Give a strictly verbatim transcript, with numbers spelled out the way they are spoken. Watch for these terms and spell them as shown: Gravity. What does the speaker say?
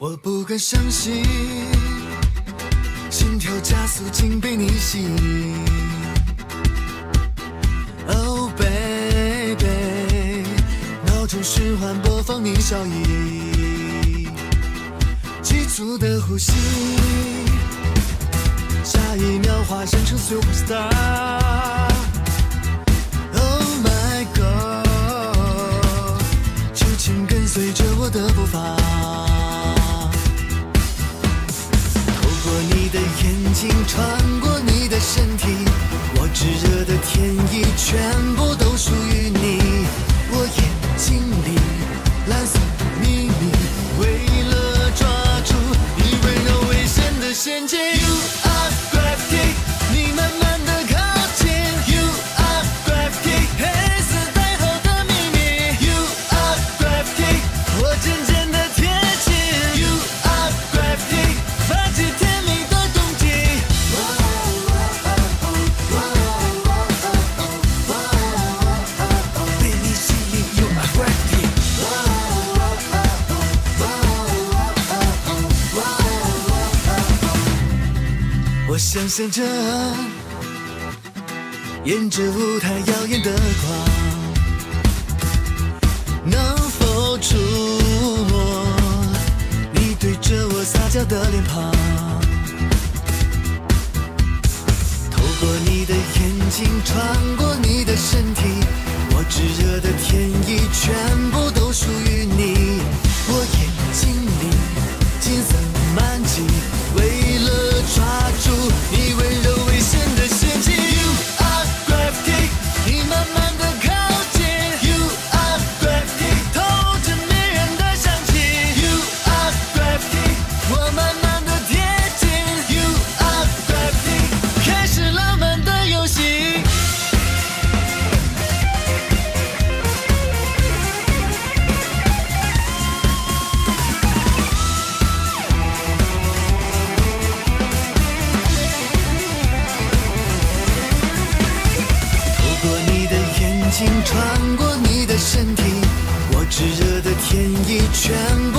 我不敢相信，心跳加速竟被你吸引。Oh baby， 闹钟循环播放你笑意，急促的呼吸，下一秒化身成 superstar。 随着我的步伐，透过你的眼睛，穿过你的身体，我炙热的天意全部都属于你。我眼睛里蓝色秘密，为了抓住你温柔危险的陷阱。You are gravity， 你慢慢。 想象着，沿着舞台耀眼的光，能否触摸你对着我撒娇的脸庞？透过你的眼睛，穿过你的身体，我炙热的天意全部都属于你。我眼睛里金色满际，为了。 抓住你温柔危险的陷阱 ，You are gravity， 你慢慢的靠近 ，You are gravity， 透着迷人的香气 ，You are gravity， 我慢慢的贴近 ，You are gravity， 开始浪漫的游戏。 穿过你的身体，我炙热的天意全。